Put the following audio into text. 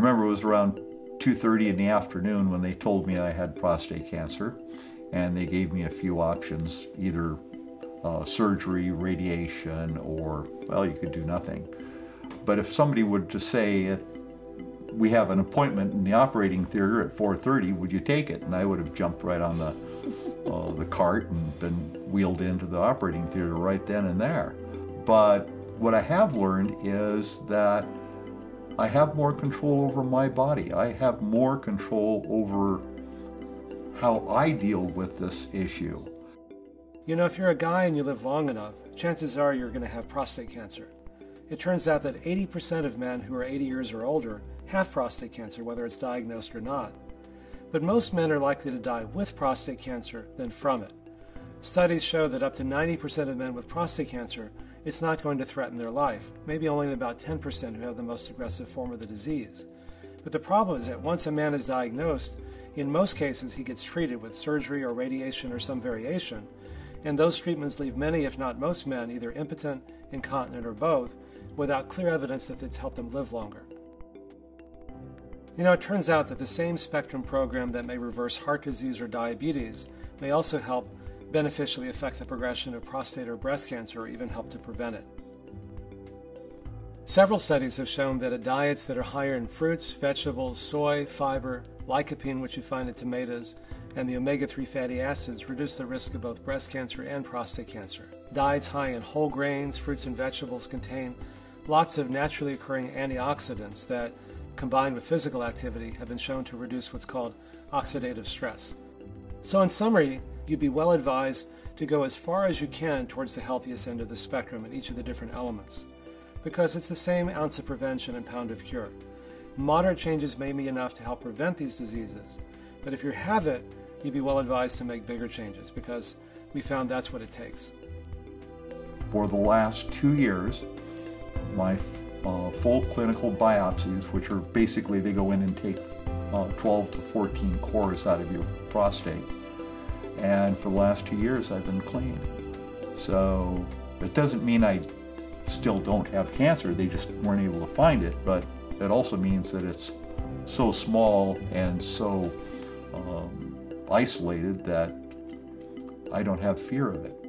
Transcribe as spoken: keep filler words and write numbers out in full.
remember it was around two thirty in the afternoon when they told me I had prostate cancer, and they gave me a few options, either uh, surgery, radiation, or, well, you could do nothing. But if somebody would just say, it, we have an appointment in the operating theater at four thirty, would you take it? And I would have jumped right on the, uh, the cart and been wheeled into the operating theater right then and there. But what I have learned is that I have more control over my body. I have more control over how I deal with this issue. You know, if you're a guy and you live long enough, chances are you're going to have prostate cancer. It turns out that eighty percent of men who are eighty years or older have prostate cancer, whether it's diagnosed or not. But most men are likely to die with prostate cancer than from it. Studies show that up to ninety percent of men with prostate cancer, it's not going to threaten their life, maybe only about ten percent who have the most aggressive form of the disease. But the problem is that once a man is diagnosed, in most cases he gets treated with surgery or radiation or some variation, and those treatments leave many, if not most men, either impotent, incontinent, or both, without clear evidence that it's helped them live longer. You know, it turns out that the same spectrum program that may reverse heart disease or diabetes may also help beneficially affect the progression of prostate or breast cancer, or even help to prevent it. Several studies have shown that at diets that are higher in fruits, vegetables, soy, fiber, lycopene, which you find in tomatoes, and the omega three fatty acids reduce the risk of both breast cancer and prostate cancer. Diets high in whole grains, fruits, and vegetables contain lots of naturally occurring antioxidants that, combined with physical activity, have been shown to reduce what's called oxidative stress. So in summary, you'd be well advised to go as far as you can towards the healthiest end of the spectrum in each of the different elements, because it's the same ounce of prevention and pound of cure. Moderate changes may be enough to help prevent these diseases, but if you have it, you'd be well advised to make bigger changes, because we found that's what it takes. For the last two years, my uh, full clinical biopsies, which are basically they go in and take uh, twelve to fourteen cores out of your prostate, and for the last two years I've been clean. So it doesn't mean I still don't have cancer, they just weren't able to find it, but it also means that it's so small and so um, isolated that I don't have fear of it.